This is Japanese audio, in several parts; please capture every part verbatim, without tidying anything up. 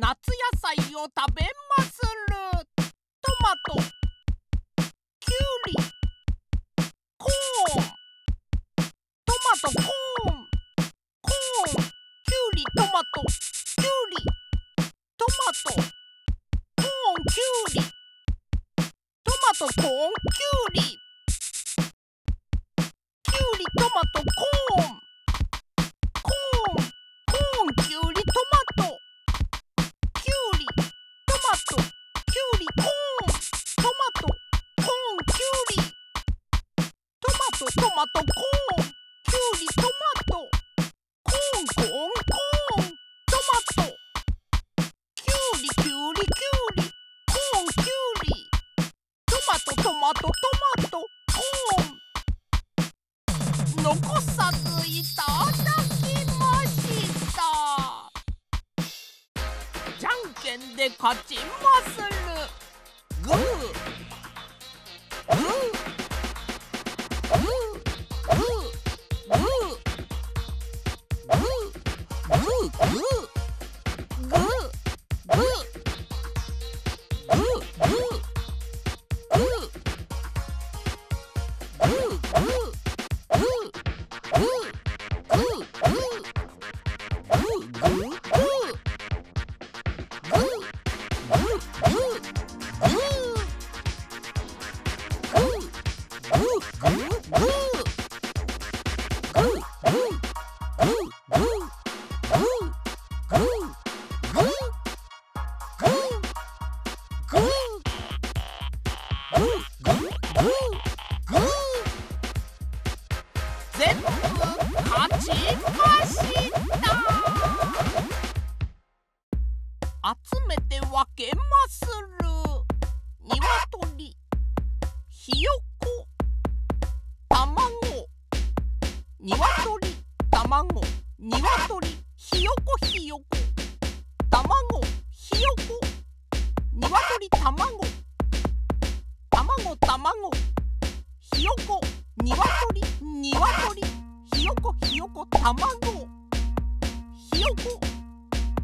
夏野菜を食べまする。トマト、きゅうり、コーン。トマト、コーン、コーン、きゅうり、トマト、きゅうり、トマト、コーン、きゅうり、トマト、コーン、きゅうり、きゅうり、トマト、コーン。トマト、コーン、きゅうり、トマト、コーン、コーン、コーン、トマト、きゅうり、きゅうり、きゅうり、コーン、きゅうり、トマト、トマト、トマト、コーン。残さずいただきました。じゃんけんで勝ちまする。グー、グー。全部勝ちました。集めて分けまする。ニワトリ、ひよこ、卵。ニワトリ、卵。ニワトリ、ひよこ、ひよこ。卵、ひよこ。ニワトリ、卵。卵、卵。ひよこ。ニワトリ、ニワトリ、ひよこ、ひよこ、卵。ひよこ、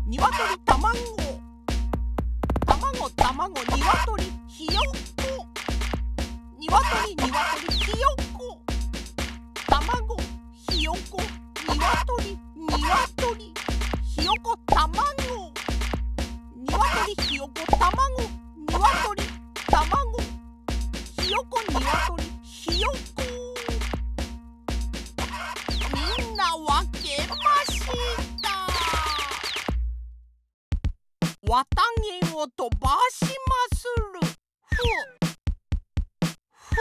ニワトリ、卵。卵、卵、ニワトリ、ひよこ。ニワトリ、ニワトリ、ひよこ。卵、ひよこ、ニワトリ、ニワトリ、ひよこ、卵。ニワトリ、ひよこ、卵。ニワトリ、卵。ひよこ、ニワトリ、ひよこ。わけました。わたげをとばしまする。ふふ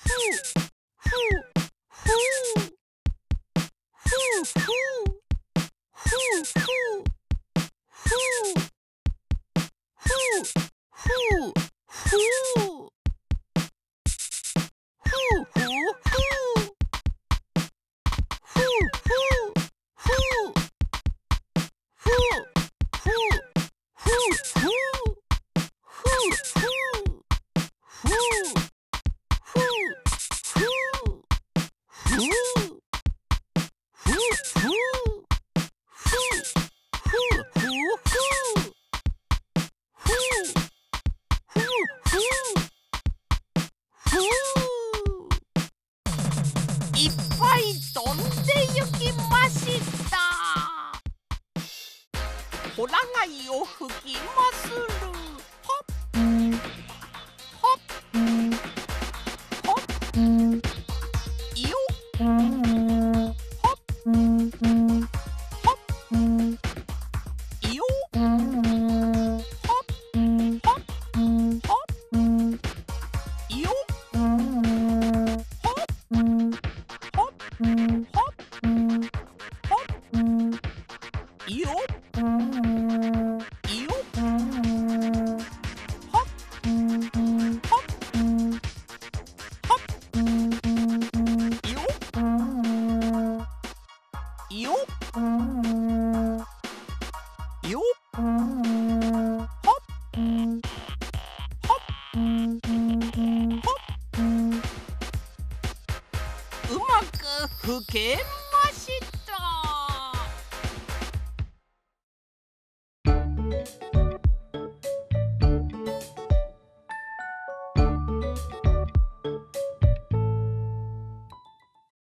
ふふふふふふふふほら貝をふきまする。ほっほっほっいよほっほっいよほっほっほっいよほっほっほっいよふけます。